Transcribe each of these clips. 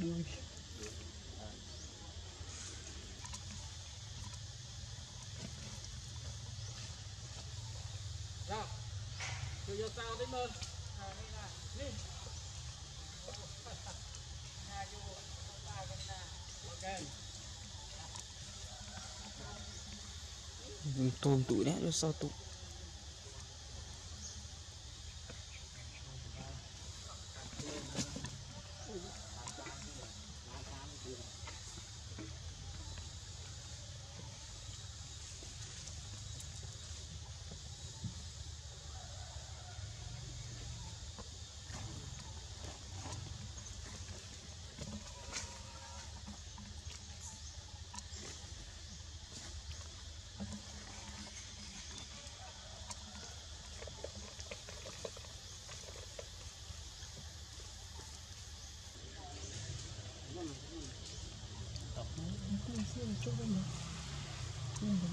Đuôi ra từ giờ sao đến nơi đi nhà vô ba cái nhà ok tôm tụi đấy nó sao tụi cho bên này, bên này.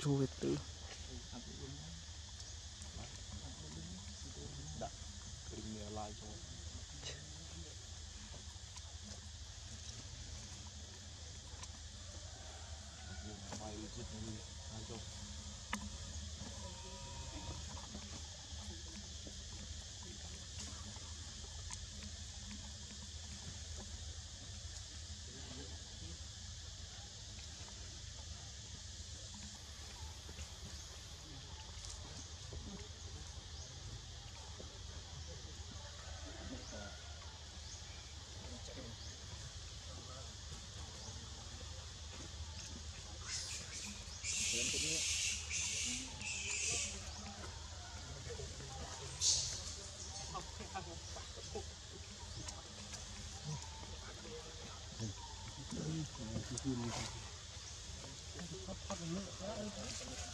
chu về từ đặt bình mía lại rồi mày rất vui anh đâu Hãy subscribe cho kênh Ghiền Mì Gõ để không bỏ lỡ những video hấp dẫn.